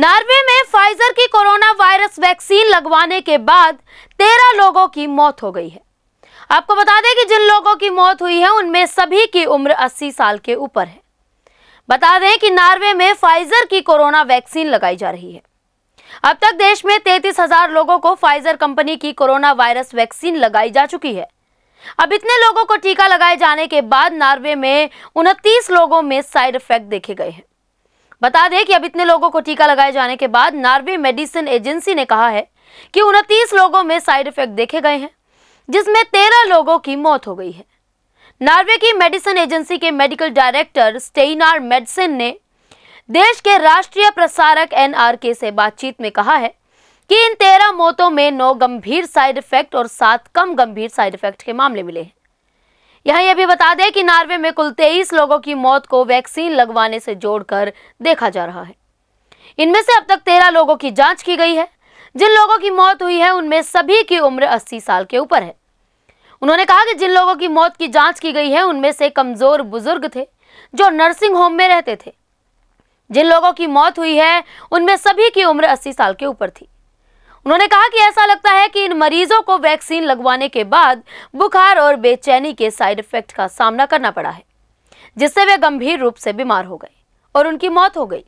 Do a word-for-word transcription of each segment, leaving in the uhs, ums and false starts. Norway में Pfizer की corona virus vaccine लगवाने के बाद तेरह लोगों की मौत हो गई है। आपको बता दें कि जिन लोगों की मौत हुई है उनमें सभी की उम्र अस्सी साल के ऊपर है। बता दें कि नॉर्वे में फाइजर की कोरोना वैक्सीन लगाई जा रही है। अब तक देश में तैंतीस हजार लोगों को फाइजर कंपनी की कोरोना वायरस वैक्सीन लगाई जा चुकी है। अब इतने लोगों को टीका लगाए जाने के बाद नॉर्वे में उनतीस लोगों में साइड इफेक्ट देखे गए हैं। बता दें कि अब इतने लोगों को टीका लगाए जाने के बाद नॉर्वे मेडिसिन एजेंसी ने कहा है कि उनतीस लोगों में साइड इफेक्ट देखे गए हैं, जिसमें तेरह लोगों की मौत हो गई है। नॉर्वे की मेडिसिन एजेंसी के मेडिकल डायरेक्टर स्टेनार मेडसेन ने देश के राष्ट्रीय प्रसारक एन आर के से बातचीत में कहा है कि इन तेरह मौतों में नौ गंभीर साइड इफेक्ट और सात कम गंभीर साइड इफेक्ट के मामले मिले हैं। यहाँ यह भी बता दें कि नॉर्वे में कुल तेईस लोगों की मौत को वैक्सीन लगवाने से जोड़कर देखा जा रहा है। इनमें से अब तक तेरह लोगों की जांच की गई है। जिन लोगों की मौत हुई है उनमें सभी की उम्र अस्सी साल के ऊपर है। उन्होंने कहा कि जिन लोगों की मौत की जांच की गई है उनमें से कमजोर बुजुर्ग थे जो नर्सिंग होम में रहते थे। जिन लोगों की मौत हुई है उनमें सभी की उम्र अस्सी साल के ऊपर थी। उन्होंने कहा कि ऐसा लगता है कि इन मरीजों को वैक्सीन लगवाने के बाद बुखार और बेचैनी के साइड इफेक्ट का सामना करना पड़ा है, जिससे वे गंभीर रूप से बीमार हो गए और उनकी मौत हो गई।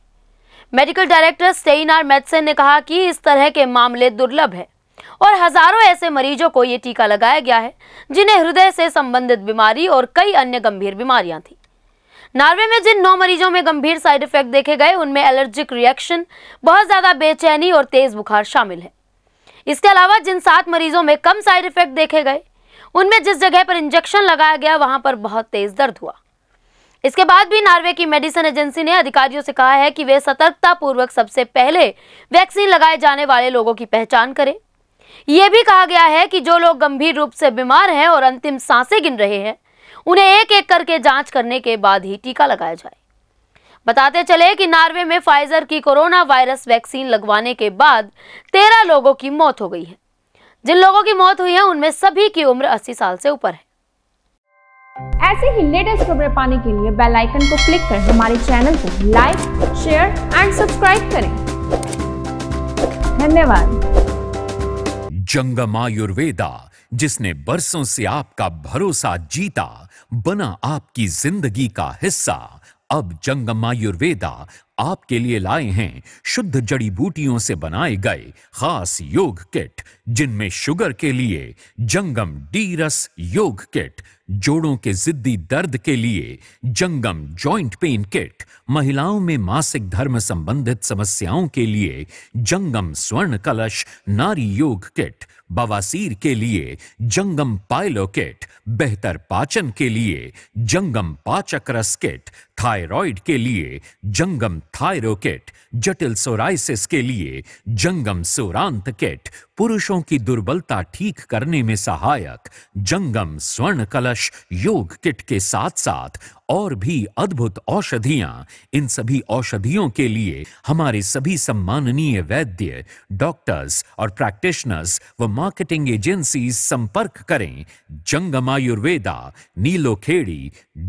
मेडिकल डायरेक्टर स्टेनार मेडसेन ने कहा कि इस तरह के मामले दुर्लभ हैं और हजारों ऐसे मरीजों को ये टीका लगाया गया है जिन्हें हृदय से संबंधित बीमारी और कई अन्य गंभीर बीमारियां थी। नॉर्वे में जिन नौ मरीजों में गंभीर साइड इफेक्ट देखे गए उनमें एलर्जिक रिएक्शन, बहुत ज्यादा बेचैनी और तेज बुखार शामिल है। इसके अलावा जिन सात मरीजों में कम साइड इफेक्ट देखे गए उनमें जिस जगह पर इंजेक्शन लगाया गया वहां पर बहुत तेज दर्द हुआ। इसके बाद भी नॉर्वे की मेडिसिन एजेंसी ने अधिकारियों से कहा है कि वे सतर्कता पूर्वक सबसे पहले वैक्सीन लगाए जाने वाले लोगों की पहचान करें। यह भी कहा गया है कि जो लोग गंभीर रूप से बीमार हैं और अंतिम सांसें गिन रहे हैं उन्हें एक एक करके जांच करने के बाद ही टीका लगाया जाए। बताते चले कि नॉर्वे में फाइजर की कोरोना वायरस वैक्सीन लगवाने के बाद तेरह लोगों की मौत हो गई है। जिन लोगों की मौत हुई है उनमें सभी की उम्र अस्सी साल से ऊपर है। ऐसे ही लेटेस्ट खबरें पाने के लिए बेल आइकन को क्लिक कर हमारे चैनल को लाइक, शेयर एंड सब्सक्राइब करें। धन्यवाद। जंगम आयुर्वेदा, जिसने बरसों से आपका भरोसा जीता, बना आपकी जिंदगी का हिस्सा। अब जंगम आयुर्वेदा आपके लिए लाए हैं शुद्ध जड़ी बूटियों से बनाए गए खास योग किट, जिनमें शुगर के लिए जंगम डीरस योग किट, जोड़ों के जिद्दी दर्द के लिए जंगम जॉइंट पेन किट, महिलाओं में मासिक धर्म संबंधित समस्याओं के लिए जंगम स्वर्ण कलश नारी योग किट, बवासीर के लिए जंगम पाइलो किट, बेहतर पाचन के लिए जंगम पाचक रस किट, थायराइड के लिए जंगम थायरो किट, जटिल सोराइसिस के लिए जंगम सोरांत किट, पुरुषों की दुर्बलता ठीक करने में सहायक जंगम स्वर्ण कलश योग किट के साथ साथ और भी अद्भुत औषधियां। इन सभी औषधियों के लिए हमारे सभी सम्माननीय वैद्य, डॉक्टर्स और प्रैक्टिशनर्स व मार्केटिंग एजेंसीज संपर्क करें। Jangam Ayurveda, Nilokheri,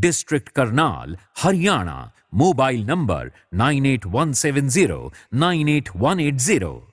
district Karnal, Haryana. Mobile number nine eight one seven zero nine eight one eight zero.